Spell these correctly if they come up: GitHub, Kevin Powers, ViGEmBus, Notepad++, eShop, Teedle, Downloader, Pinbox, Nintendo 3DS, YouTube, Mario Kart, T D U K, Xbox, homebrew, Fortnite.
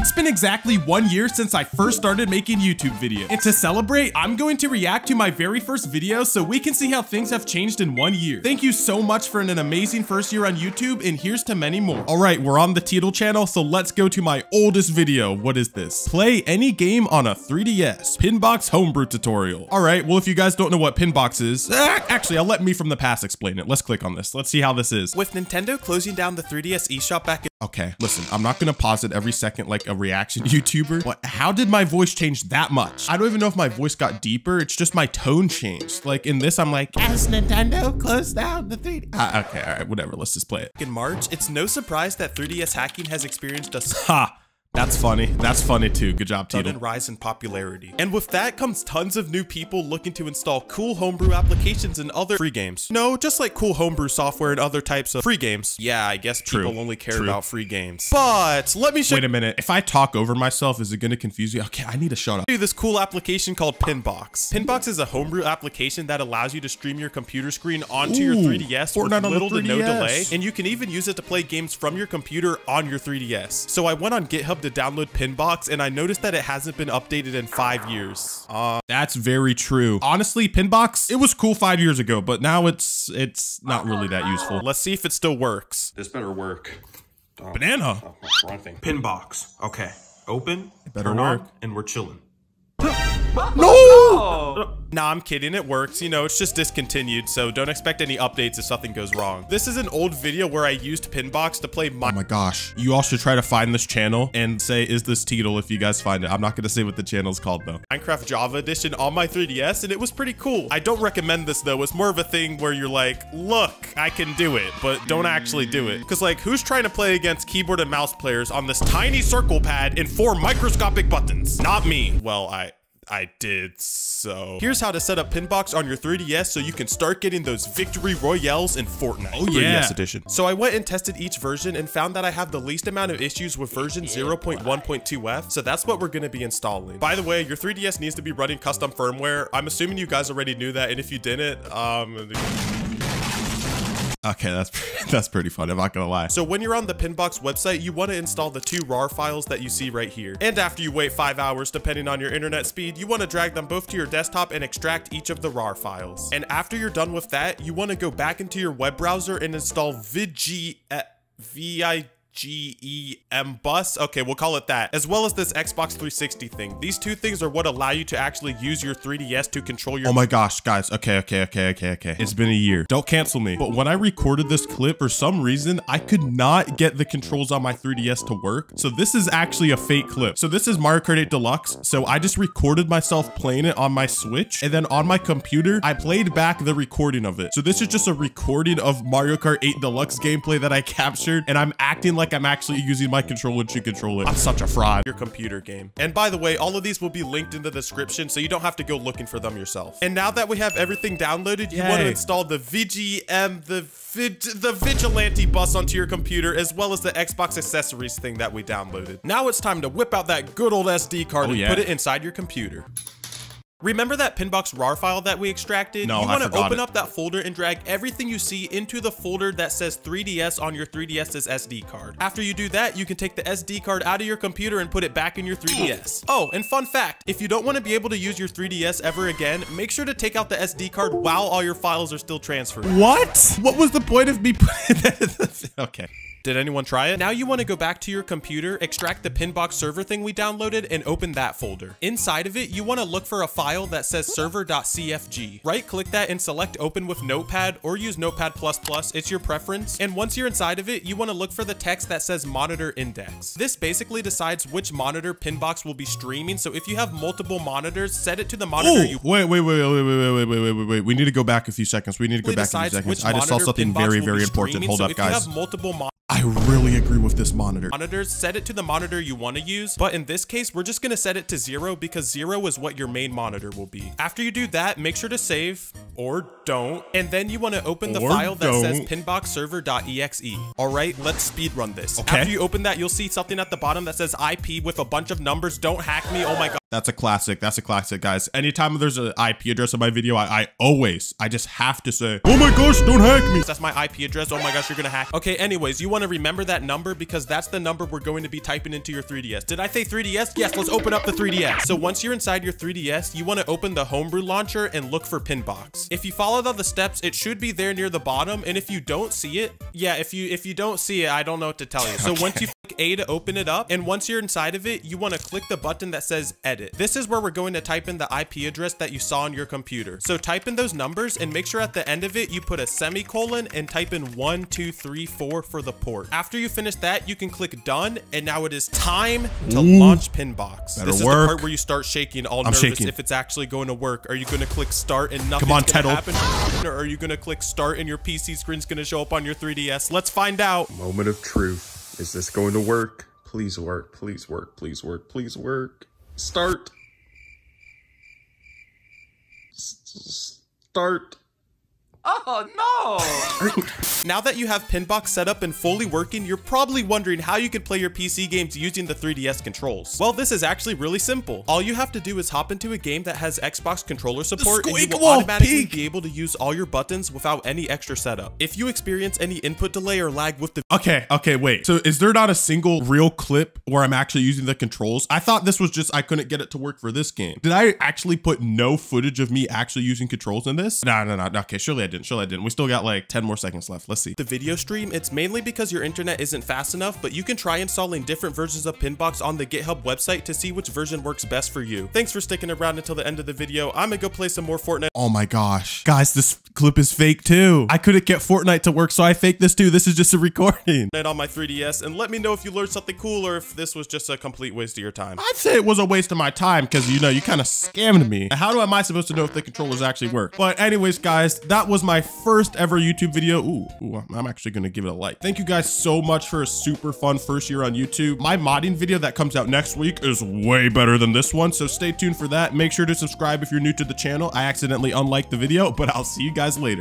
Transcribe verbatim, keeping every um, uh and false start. It's been exactly one year since I first started making YouTube videos, and to celebrate, I'm going to react to my very first video so we can see how things have changed in one year. Thank you so much for an, an amazing first year on YouTube, and here's to many more. All right, we're on the Teedle channel, so let's go to my oldest video. What is this? Play any game on a three D S. Pinbox homebrew tutorial. All right, well, if you guys don't know what Pinbox is, ah, actually, I'll let me from the past explain it. Let's click on this. Let's see how this is. With Nintendo closing down the three D S eShop back in... Okay, listen, I'm not gonna pause it every second like a reaction YouTuber, but how did my voice change that much? I don't even know if my voice got deeper. It's just my tone changed. Like in this, I'm like, as Nintendo closed down the three D S. Uh, okay, all right, whatever. Let's just play it. In March, it's no surprise that three D S hacking has experienced a... Ha! That's funny. That's funny too. Good job, Teedle. Sudden rise in popularity. And with that comes tons of new people looking to install cool homebrew applications and other free games. No, just like cool homebrew software and other types of free games. Yeah, I guess True. people only care True. about free games. But let me show- Wait a minute. If I talk over myself, is it going to confuse you? Okay, I need to shut up. Do this cool application called Pinbox. Pinbox is a homebrew application that allows you to stream your computer screen onto Ooh, your three D S with little to no delay. And you can even use it to play games from your computer on your three D S. So I went on GitHub to download Pinbox, and I noticed that it hasn't been updated in five years. Uh, that's very true. Honestly, Pinbox, it was cool five years ago, but now it's it's not really that useful. Let's see if it still works. This better work. Oh, Banana. Oh, wrong thing. Pinbox. Okay. Open. It better work. On, and we're chilling. No! no! Nah, I'm kidding. It works. You know, it's just discontinued, so don't expect any updates if something goes wrong. This is an old video where I used Pinbox to play my- Oh my gosh. You all should try to find this channel and say, is this Teedle if you guys find it. I'm not going to say what the channel's called, though. Minecraft Java Edition on my three D S, and it was pretty cool. I don't recommend this, though. It's more of a thing where you're like, look, I can do it, but don't actually do it. Because, like, who's trying to play against keyboard and mouse players on this tiny circle pad and four microscopic buttons? Not me. Well, I- I did so. Here's how to set up Pinbox on your three D S so you can start getting those victory royales in Fortnite. Oh yeah. three D S edition. So I went and tested each version and found that I have the least amount of issues with version zero point one point two F. So that's what we're gonna be installing. By the way, your three D S needs to be running custom firmware. I'm assuming you guys already knew that. And if you didn't, um... Okay, that's that's pretty fun, I'm not gonna lie. So when you're on the Pinbox website, you want to install the two R A R files that you see right here. And after you wait five hours, depending on your internet speed, you want to drag them both to your desktop and extract each of the R A R files. And after you're done with that, you want to go back into your web browser and install ViGE... V I... ViGEmBus. Okay, we'll call it that, as well as this Xbox three sixty thing. These two things are what allow you to actually use your three D S to control your- Oh my gosh, guys. Okay, okay, okay, okay, okay. It's been a year. Don't cancel me. But when I recorded this clip, for some reason, I could not get the controls on my three D S to work. So this is actually a fake clip. So this is Mario Kart eight Deluxe. So I just recorded myself playing it on my Switch. And then on my computer, I played back the recording of it. So this is just a recording of Mario Kart eight Deluxe gameplay that I captured. And I'm acting like I'm actually using my controller to control it. I'm such a fraud. Your computer game. And by the way, all of these will be linked in the description, so you don't have to go looking for them yourself. And now that we have everything downloaded, you Yay. want to install the ViGEm, the vig, the Vigilante bus onto your computer, as well as the Xbox accessories thing that we downloaded. Now it's time to whip out that good old S D card oh, and yeah. put it inside your computer. Remember that Pinbox R A R file that we extracted? No, you want to open it. up that folder and drag everything you see into the folder that says three D S on your three D S's S D card. After you do that, you can take the S D card out of your computer and put it back in your three D S. Oh, and fun fact, if you don't want to be able to use your three D S ever again, make sure to take out the S D card while all your files are still transferred. What? What was the point of me putting that? Okay. Did anyone try it? Now you want to go back to your computer, extract the Pinbox server thing we downloaded, and open that folder. Inside of it, you want to look for a file that says server dot C F G. Right-click that and select open with Notepad or use Notepad plus plus. It's your preference. And once you're inside of it, you want to look for the text that says monitor index. This basically decides which monitor Pinbox will be streaming. So if you have multiple monitors, set it to the monitor Ooh, you- Wait, wait, wait, wait, wait, wait, wait, wait, wait, wait. We need to go back a few seconds. We need to go back a few seconds. I just saw something Pinbox very, very important. Hold so up, if guys. You have multiple monitors, I really agree with this monitor. Monitors, set it to the monitor you want to use, but in this case, we're just going to set it to zero because zero is what your main monitor will be. After you do that, make sure to save or don't, and then you want to open the or file that don't. says pinbox server dot E X E. All right, let's speedrun this. Okay. After you open that, you'll see something at the bottom that says I P with a bunch of numbers. Don't hack me. Oh my God. That's a classic. That's a classic, guys. Anytime there's an I P address on my video, I, I always, I just have to say, oh my gosh, don't hack me. That's my I P address. Oh my gosh, you're gonna hack. Okay, anyways, you wanna remember that number because that's the number we're going to be typing into your three D S. Did I say three D S? Yes, let's open up the three D S. So once you're inside your three D S, you wanna open the homebrew launcher and look for Pinbox. If you follow the steps, it should be there near the bottom. And if you don't see it, yeah, if you if you don't see it, I don't know what to tell you. So okay. Once you click A to open it up, and once you're inside of it, you wanna click the button that says edit. This is where we're going to type in the I P address that you saw on your computer. So type in those numbers and make sure at the end of it, you put a semicolon and type in one, two, three, four for the port. After you finish that, you can click done. And now it is time to Ooh, launch Pinbox. This is work. The part where you start shaking all I'm nervous shaking. If it's actually going to work. Are you going to click start and nothing's going to happen? Or are you going to click start and your P C screen's going to show up on your three D S? Let's find out. Moment of truth. Is this going to work? Please work, please work, please work, please work. Start. S start. Oh, no. Now that you have Pinbox set up and fully working, you're probably wondering how you can play your P C games using the three D S controls. Well, this is actually really simple. All you have to do is hop into a game that has Xbox controller support and you will automatically peak. Be able to use all your buttons without any extra setup. If you experience any input delay or lag with the... Okay, okay, wait. So is there not a single real clip where I'm actually using the controls? I thought this was just I couldn't get it to work for this game. Did I actually put no footage of me actually using controls in this? No, no, no. Okay, surely I didn't. Surely I didn't. We still got like ten more seconds left. Let's see. The video stream, it's mainly because your internet isn't fast enough, but you can try installing different versions of Pinbox on the GitHub website to see which version works best for you. Thanks for sticking around until the end of the video. I'm gonna go play some more Fortnite. Oh my gosh. Guys, this clip is fake too. I couldn't get Fortnite to work, so I faked this too. This is just a recording. On my three D S, and let me know if you learned something cool or if this was just a complete waste of your time. I'd say it was a waste of my time because, you know, you kind of scammed me. How am I supposed to know if the controllers actually work? But anyways, guys, that was my first ever YouTube video. Ooh, ooh, I'm actually gonna give it a like. Thank you guys so much for a super fun first year on YouTube. My modding video that comes out next week is way better than this one, so stay tuned for that. Make sure to subscribe if you're new to the channel. I accidentally unliked the video, but I'll see you guys later.